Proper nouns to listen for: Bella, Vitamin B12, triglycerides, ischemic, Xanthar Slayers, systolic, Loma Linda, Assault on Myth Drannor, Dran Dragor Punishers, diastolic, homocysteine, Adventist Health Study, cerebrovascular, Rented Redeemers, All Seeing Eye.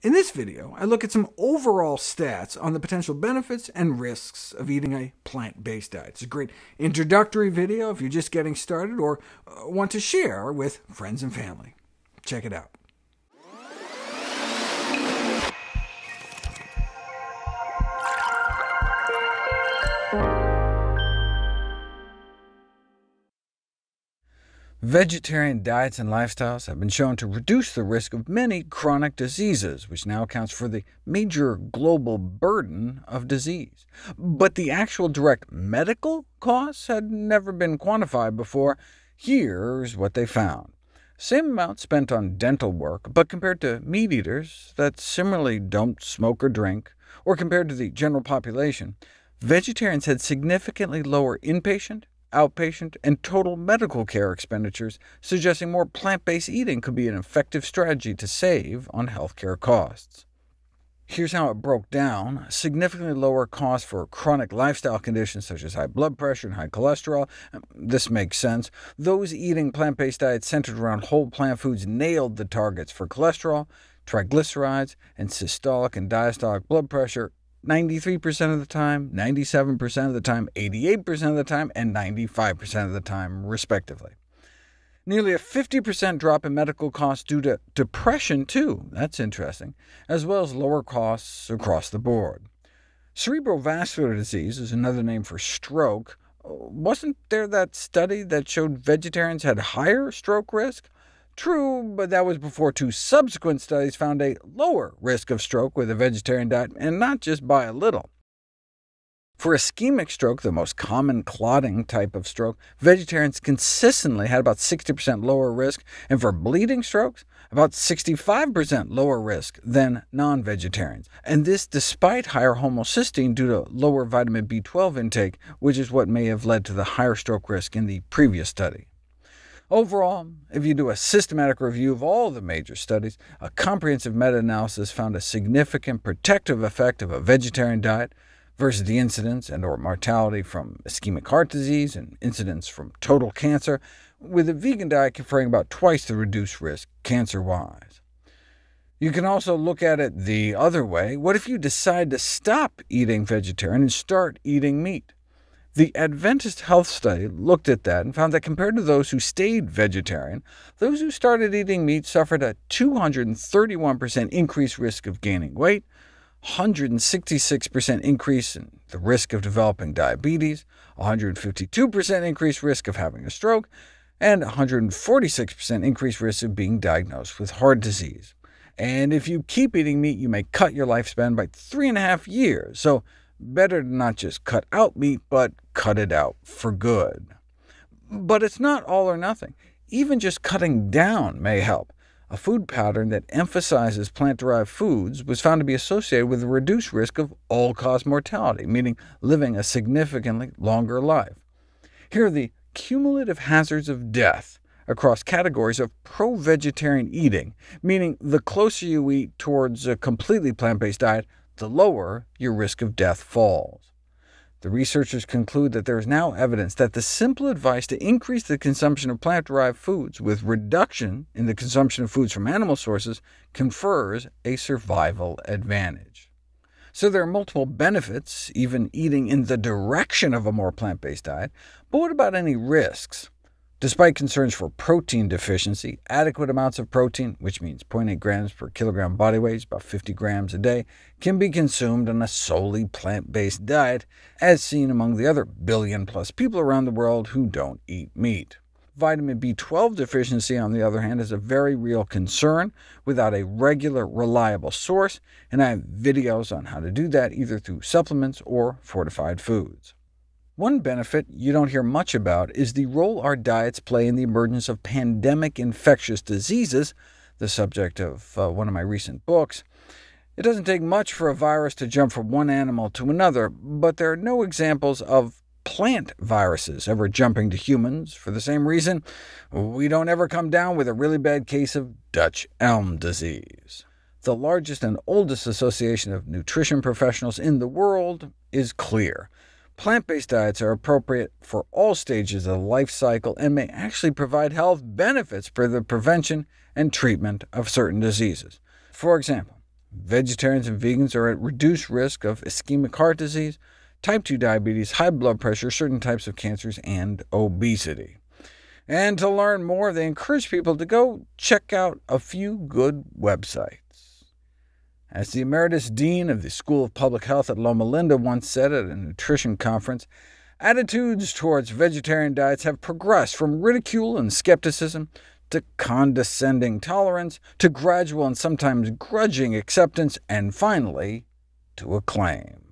In this video, I look at some overall stats on the potential benefits and risks of eating a plant-based diet. It's a great introductory video if you're just getting started or want to share with friends and family. Check it out. Vegetarian diets and lifestyles have been shown to reduce the risk of many chronic diseases, which now accounts for the major global burden of disease. But the actual direct medical costs had never been quantified before. Here's what they found. Same amount spent on dental work, but compared to meat eaters that similarly don't smoke or drink, or compared to the general population, vegetarians had significantly lower inpatient, outpatient, and total medical care expenditures, suggesting more plant-based eating could be an effective strategy to save on healthcare costs. Here's how it broke down. Significantly lower costs for chronic lifestyle conditions such as high blood pressure and high cholesterol. This makes sense. Those eating plant-based diets centered around whole plant foods nailed the targets for cholesterol, triglycerides, and systolic and diastolic blood pressure 93% of the time, 97% of the time, 88% of the time, and 95% of the time, respectively. Nearly a 50% drop in medical costs due to depression, too. That's interesting, as well as lower costs across the board. Cerebrovascular disease is another name for stroke. Wasn't there that study that showed vegetarians had higher stroke risk? True, but that was before two subsequent studies found a lower risk of stroke with a vegetarian diet, and not just by a little. For ischemic stroke, the most common clotting type of stroke, vegetarians consistently had about 60% lower risk, and for bleeding strokes, about 65% lower risk than non-vegetarians, and this despite higher homocysteine due to lower vitamin B12 intake, which is what may have led to the higher stroke risk in the previous study. Overall, if you do a systematic review of all the major studies, a comprehensive meta-analysis found a significant protective effect of a vegetarian diet versus the incidence and/or mortality from ischemic heart disease and incidence from total cancer, with a vegan diet conferring about twice the reduced risk cancer-wise. You can also look at it the other way. What if you decide to stop eating vegetarian and start eating meat? The Adventist Health Study looked at that and found that compared to those who stayed vegetarian, those who started eating meat suffered a 231% increased risk of gaining weight, 166% increase in the risk of developing diabetes, 152% increased risk of having a stroke, and 146% increased risk of being diagnosed with heart disease. And if you keep eating meat, you may cut your lifespan by 3.5 years. So better to not just cut out meat, but cut it out for good. But it's not all or nothing. Even just cutting down may help. A food pattern that emphasizes plant-derived foods was found to be associated with a reduced risk of all-cause mortality, meaning living a significantly longer life. Here are the cumulative hazards of death across categories of pro-vegetarian eating, meaning the closer you eat towards a completely plant-based diet, the lower your risk of death falls. The researchers conclude that there is now evidence that the simple advice to increase the consumption of plant-derived foods with reduction in the consumption of foods from animal sources confers a survival advantage. So there are multiple benefits, even eating in the direction of a more plant-based diet, but what about any risks? Despite concerns for protein deficiency, adequate amounts of protein, which means 0.8 grams per kilogram body weight, about 50 grams a day, can be consumed on a solely plant-based diet, as seen among the other billion-plus people around the world who don't eat meat. Vitamin B12 deficiency, on the other hand, is a very real concern without a regular, reliable source, and I have videos on how to do that either through supplements or fortified foods. One benefit you don't hear much about is the role our diets play in the emergence of pandemic infectious diseases, the subject of one of my recent books. It doesn't take much for a virus to jump from one animal to another, but there are no examples of plant viruses ever jumping to humans. For the same reason, we don't ever come down with a really bad case of Dutch elm disease. The largest and oldest association of nutrition professionals in the world is clear. Plant-based diets are appropriate for all stages of the life cycle and may actually provide health benefits for the prevention and treatment of certain diseases. For example, Vegetarians and vegans are at reduced risk of ischemic heart disease, type 2 diabetes, high blood pressure, certain types of cancers, and obesity. And to learn more, they encourage people to go check out a few good websites. As the Emeritus Dean of the School of Public Health at Loma Linda once said at a nutrition conference, attitudes towards vegetarian diets have progressed from ridicule and skepticism to condescending tolerance, to gradual and sometimes grudging acceptance, and finally to acclaim.